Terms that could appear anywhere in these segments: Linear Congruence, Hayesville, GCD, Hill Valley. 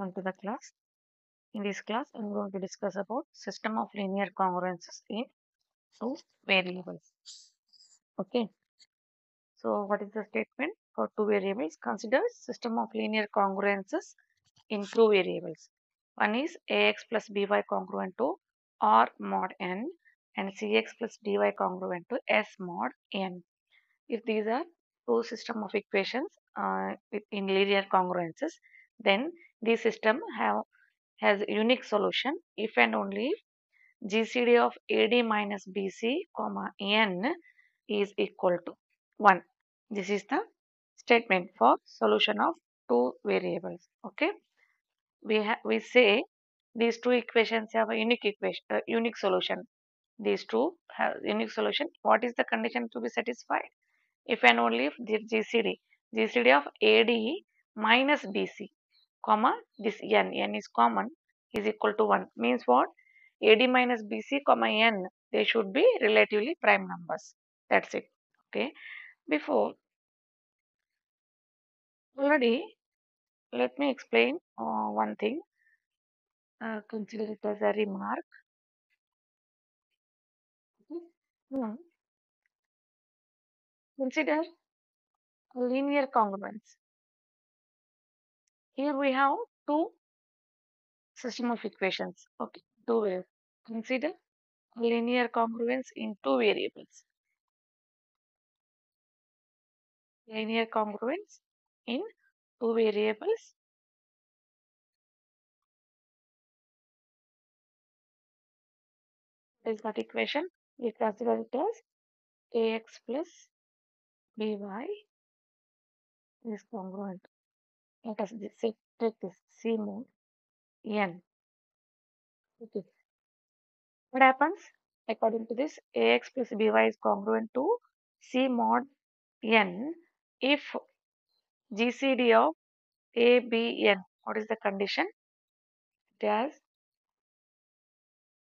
Welcome to the class. In this class, I am going to discuss about system of linear congruences in two variables. Okay. So, what is the statement for two variables? Consider system of linear congruences in two variables. One is ax plus by congruent to R mod n and cx plus dy congruent to S mod n. If these are two system of equations in linear congruences, then this system has unique solution if and only if GCD of AD minus BC, n is equal to 1. This is the statement for solution of two variables. Okay, we say these two equations have a unique equation, unique solution. These two have unique solution. What is the condition to be satisfied? If and only if the GCD of AD minus BC, this n is common, is equal to 1. Means what? AD minus BC, n, they should be relatively prime numbers. That's it. Okay. Before, already, let me explain one thing. Consider it as a remark. Consider linear congruence. Here we have two system of equations. Okay, two ways. Consider linear congruence in two variables. Linear congruence in two variables. What is that equation? We consider it as ax plus by is congruent. Let us take this C mode n. Okay. What happens? According to this, ax plus by is congruent to C mod n if GCD of ABN. What is the condition? It has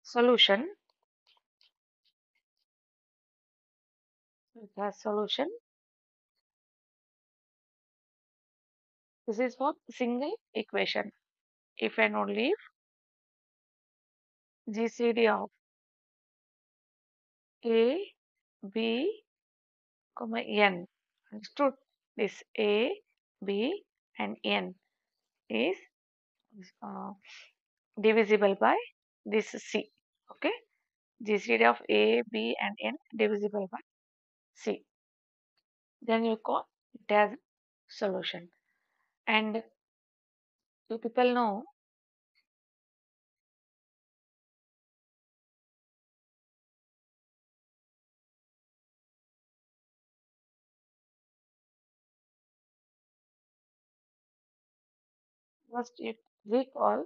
solution. It has solution. This is for single equation. If and only if GCD of A, B, n. Understood? This A, B and n is divisible by this C. Okay? GCD of A, B and n divisible by C. Then you call it as solution. And do people know first you recall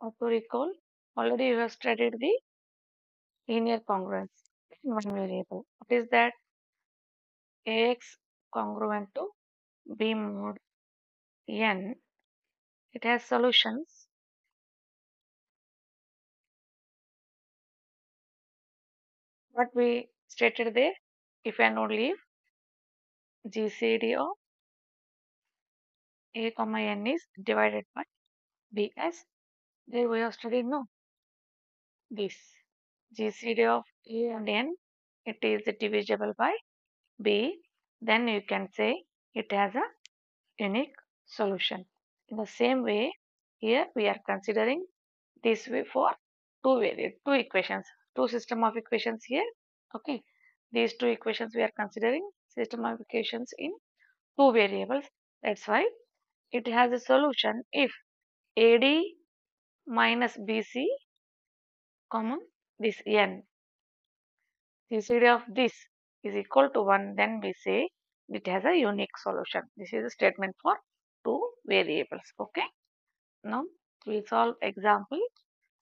or to recall already you have studied the linear congruence in one variable. What is that? Ax congruent to B mod n, it has solutions. What we stated there, if and only if GCD of A, n is divided by B, as there we have studied, no? This GCD of A and n, it is divisible by B, then you can say it has a unique solution. In the same way, here we are considering this way for two equations, two system of equations here. Okay, these two equations we are considering system of equations in two variables. That's why it has a solution if AD minus BC, this n, GCD of this is equal to 1, then we say it has a unique solution. This is a statement for two variables. Okay, now we solve example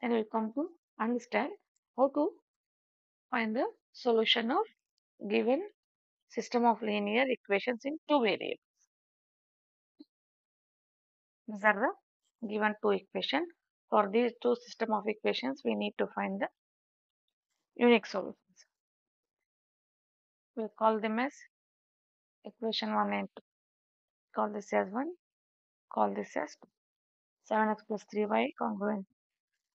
and we come to understand how to find the solution of given system of linear equations in two variables. These are the given two equations. For these two system of equations we need to find the unique solutions. We call them as equation 1 and 2. Call this as 1, call this as 2. 7x plus 3y congruent.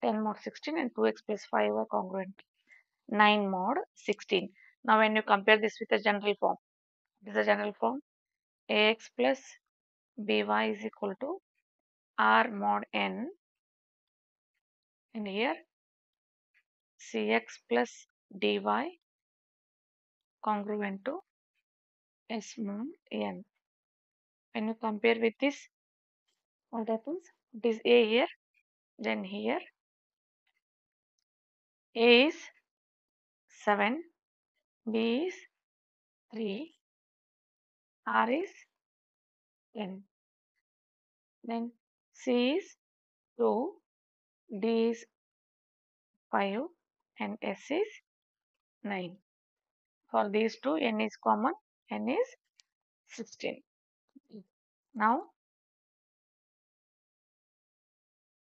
10 mod 16 and 2x plus 5 are congruent. 9 mod 16. Now when you compare this with the general form, this is the general form. Ax plus by is equal to r mod n, and here cx plus dy congruent to s mod n. When you compare with this, what happens? It is a here, then here a is 7, b is 3, r is 10. Then c is 2, d is 5, and s is 9. For these two, n is common, n is 16. Now,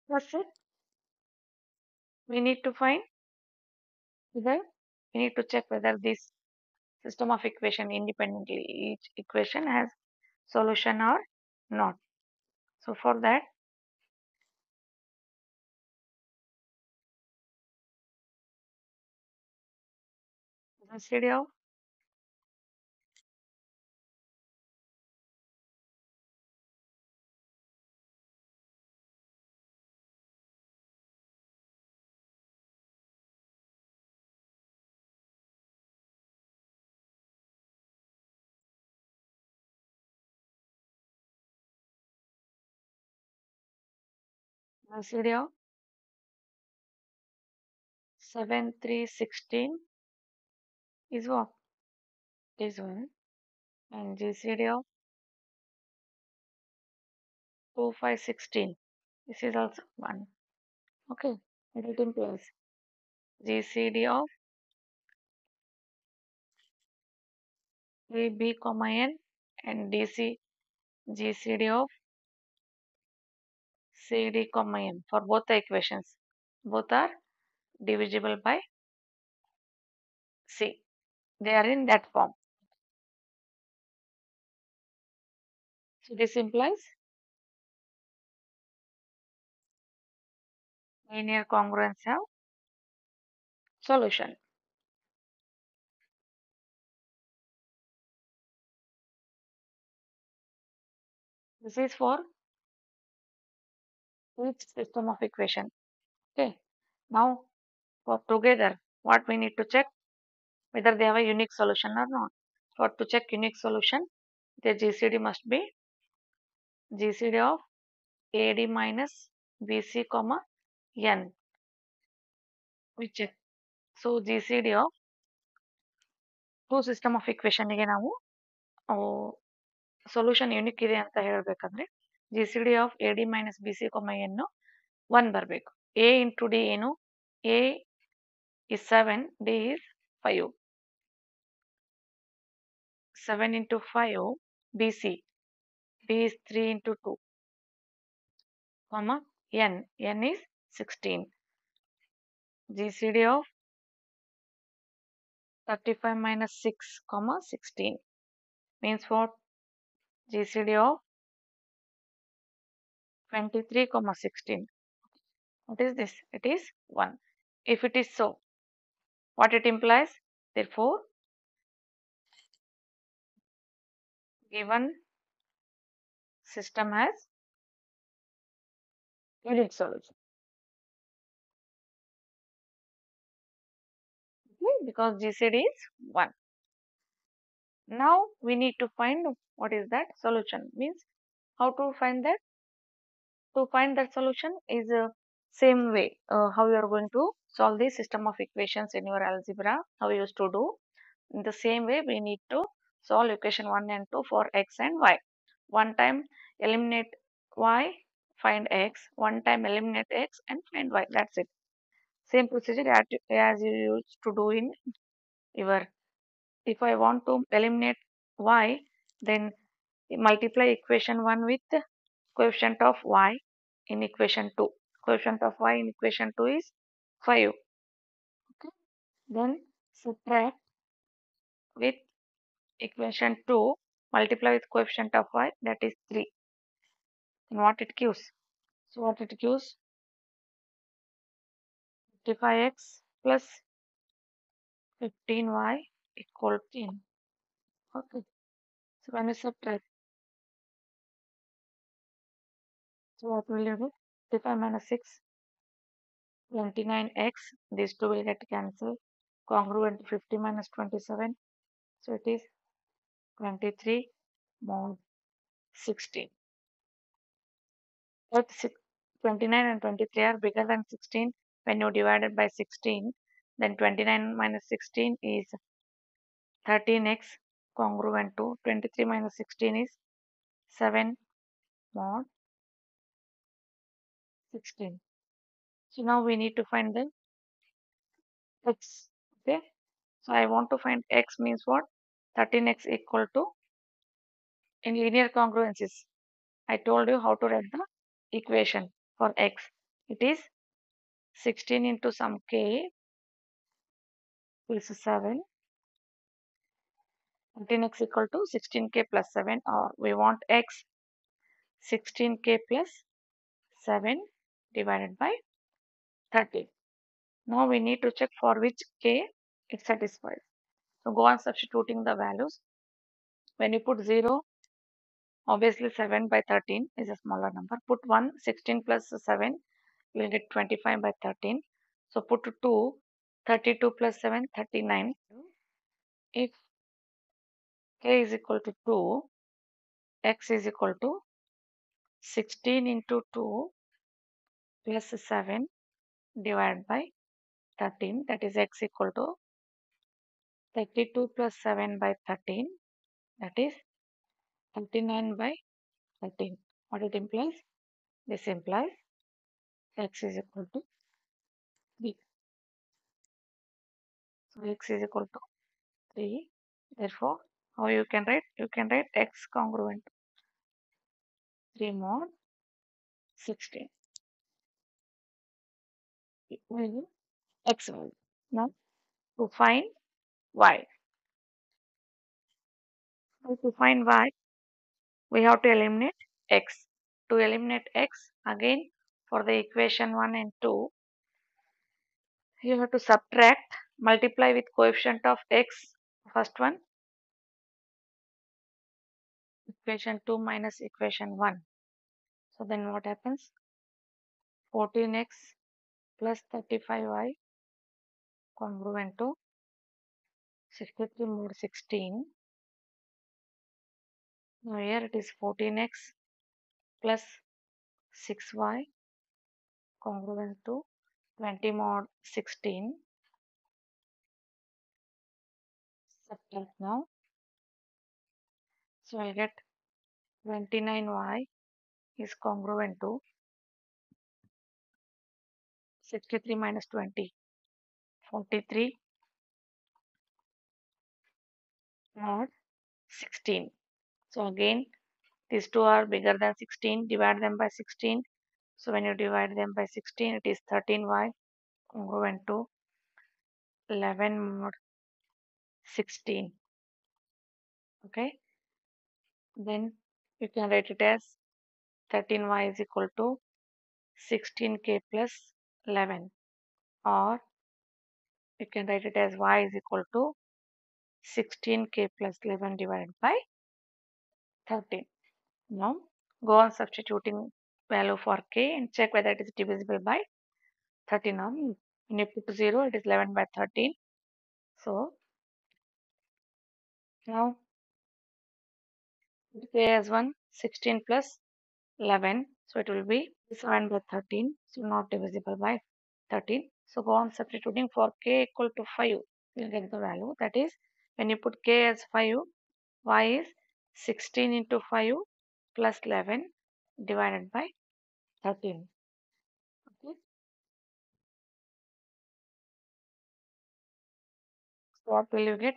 that's it. We need to find whether, we need to check whether this system of equation independently, each equation has solution or not. So for that, this video, this video 7,3,16 is what? This one. And this video 2,5,16. This is also one. Okay, it is in place. GCD of AB, N and DC GCD of CD, M for both the equations. Both are divisible by C. They are in that form. So this implies linear congruence have solution. This is for each system of equation. Okay, now for together, what we need to check whether they have a unique solution or not. For to check unique solution, the GCD must be GCD of AD minus BC, N. We check. So GCD of two system of equation ige navu solution unique ide anta helbekandre GCD of AD minus BC, N 1 barbeku. A into D ಏನು A is 7, D is 5. 7 into 5, BC. B is 3 into 2, N. N is 16. GCD of 35 minus 6, 16. Means what? GCD of 23, 16. What is this? It is 1. If it is so, what it implies? Therefore, given system has unique solution. Okay, because GCD is 1. Now we need to find what is that solution. Means how to find that? To find that solution is same way how you are going to solve the system of equations in your algebra, how you used to do. In the same way, we need to solve equation 1 and 2 for x and y. One time eliminate y, find x. One time eliminate x and find y. That's it. Same procedure as you used to do in your, if I want to eliminate y, then multiply equation 1 with coefficient of y in equation 2. Coefficient of y in equation 2 is 5. Okay. Then subtract with equation 2, multiply with coefficient of y, that is 3. And what it gives? So what it gives? 55x plus 15y equal 10. Okay. So when you subtract, so what will you do? 55 minus 6, 29x. These two will get cancelled. Congruent 50 minus 27. So it is 23 mod 16. But 29 and 23 are bigger than 16. When you divide it by 16, then 29 minus 16 is 13x congruent to 23 minus 16 is 7 mod 16. So now we need to find the x. Okay. So I want to find x means what? 13x equal to, in linear congruences, I told you how to write the equation for x. It is 16 into some k plus 7. 13x equal to 16k plus 7, or we want x 16k plus 7 divided by 13. Now we need to check for which k it satisfies. So go on substituting the values. When you put 0, obviously 7 by 13 is a smaller number. Put 1, 16 plus 7 will get 25 by 13. So put 2, 32 plus 7, 39. If k is equal to 2, x is equal to 16 into 2 plus 7 divided by 13. That is x equal to 32 plus 7 by 13. That is 39 by 13. What it implies? This implies x is equal to b. So x is equal to 3. Therefore, how you can write? You can write x congruent 3 mod 16. X value. Now, to find y. So to find y, we have to eliminate x. To eliminate x, again, for the equation 1 and 2, you have to subtract, multiply with coefficient of x, first one, equation 2 minus equation 1. So then what happens? 14x plus 35y congruent to 63 mod 16. Now here it is 14x plus 6y congruent to 20 mod 16. Subtract now. So I'll get 29y is congruent to 63 minus 20, 43 mod 16. So again, these two are bigger than 16. Divide them by 16. So when you divide them by 16, it is 13y congruent to 11 mod 16. Okay. Then you can write it as 13y is equal to 16k plus 11, or you can write it as y is equal to 16k plus 11 divided by 13. Now go on substituting value for k and check whether it is divisible by 13 or not. When you put 0, it is 11 by 13. So now k as 1, 16 plus 11. So it will be 7 by 13. So not divisible by 13. So go on substituting for k equal to 5. You will get the value. That is, when you put k as 5, y is 16 into 5 plus 11 divided by 13. Okay. So what will you get?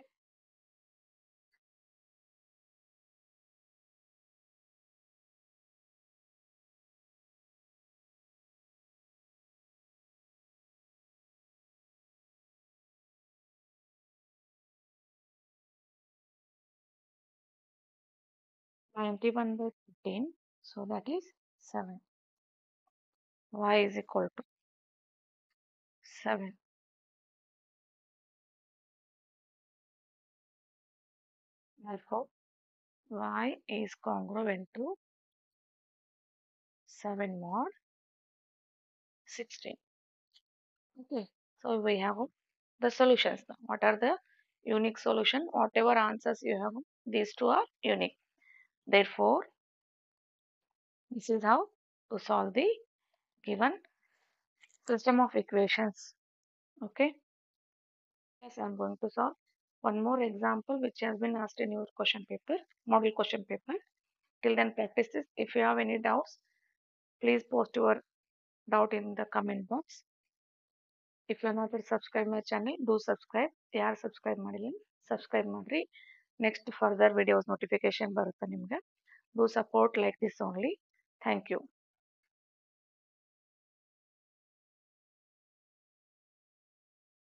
By 13, so that is 7. y is equal to 7. Therefore, y is congruent to 7 mod 16. Okay, so we have the solutions now. What are the unique solution? Whatever answers you have, these two are unique. Therefore, this is how to solve the given system of equations. Okay. Yes, I am going to solve one more example which has been asked in your question paper, model question paper. Till then, practice this. If you have any doubts, please post your doubt in the comment box. If you are not subscribed my channel, do subscribe. Yaar subscribe madili, subscribe madri. Next further videos notification barutte nimge. Do support like this only. Thank you.